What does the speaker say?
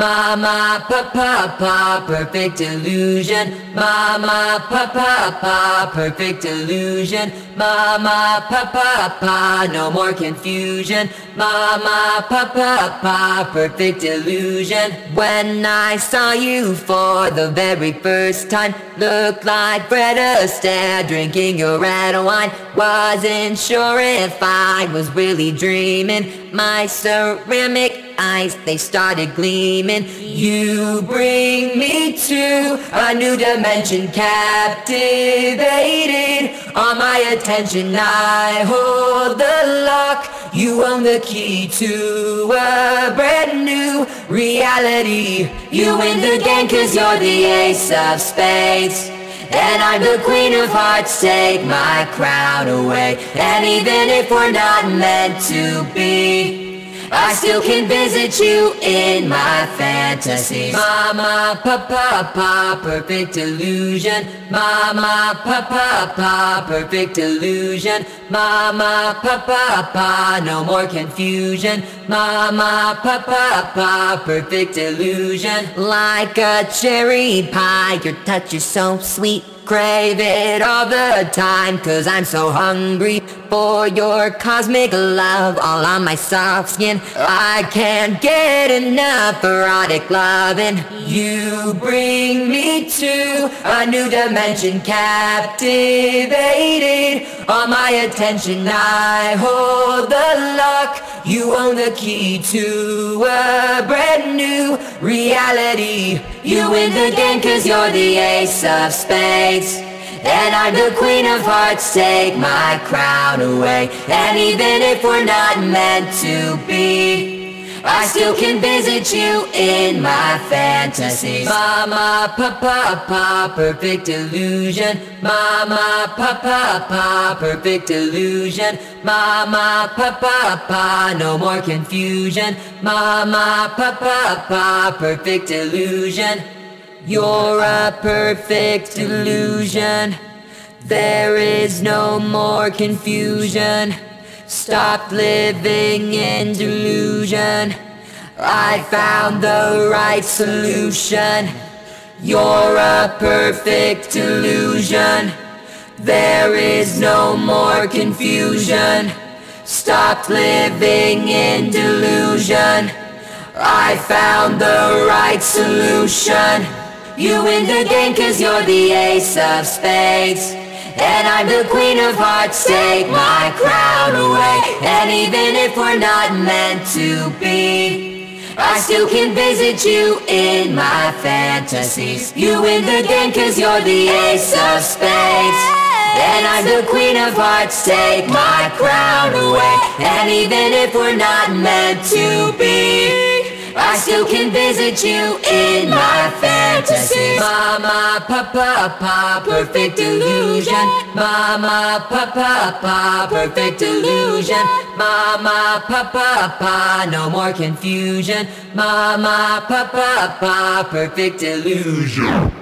Mama, papa, pa, perfect illusion. Mama, papa, pa, perfect illusion. Mama, papa, pa, no more confusion. Mama, papa, pa, perfect illusion. When I saw you for the very first time, looked like Fred Astaire drinking your red wine. Wasn't sure if I was really dreaming. My ceramic eyes, they started gleaming. You bring me to a new dimension, captivated. On my attention, I hold the lock. You own the key to a brand new reality. You win the game cause you're the ace of spades, and I'm the queen of hearts. Take my crown away, and even if we're not meant to be, I still can visit you in my fantasies. Mama, papa, pa, perfect illusion. Mama, papa, pa, perfect illusion. Mama, papa, pa, no more confusion. Mama, papa, pa, perfect illusion. Like a cherry pie, your touch is so sweet. Crave it all the time, cause I'm so hungry for your cosmic love all on my soft skin. I can't get enough erotic loving. You bring me to a new dimension, captivated. On my attention, I hold the lock. You own the key to a brand new reality. You win the game cause you're the ace of spades, and I'm the queen of hearts. Take my crown away, and even if we're not meant to be, I still can visit you in my fantasies. Mama, papa, pa, perfect illusion. Mama, papa, pa, perfect illusion. Mama, papa, pa, no more confusion. Mama, papa, pa, perfect illusion. You're a perfect illusion. There is no more confusion. Stop living in delusion. I found the right solution. You're a perfect illusion. There is no more confusion. Stop living in delusion. I found the right solution. You win the game cause you're the ace of spades, and I'm the queen of hearts. Take my crown away, and even if we're not meant to be, I still can visit you in my fantasies. You win the game cause you're the ace of spades, and I'm the queen of hearts. Take my crown away, and even if we're not meant to be, I still can visit you in my fantasies. Mama, papa, pa, perfect illusion. Mama, papa, pa, perfect illusion. Mama, papa, pa, no more confusion. Mama, papa, pa, perfect illusion.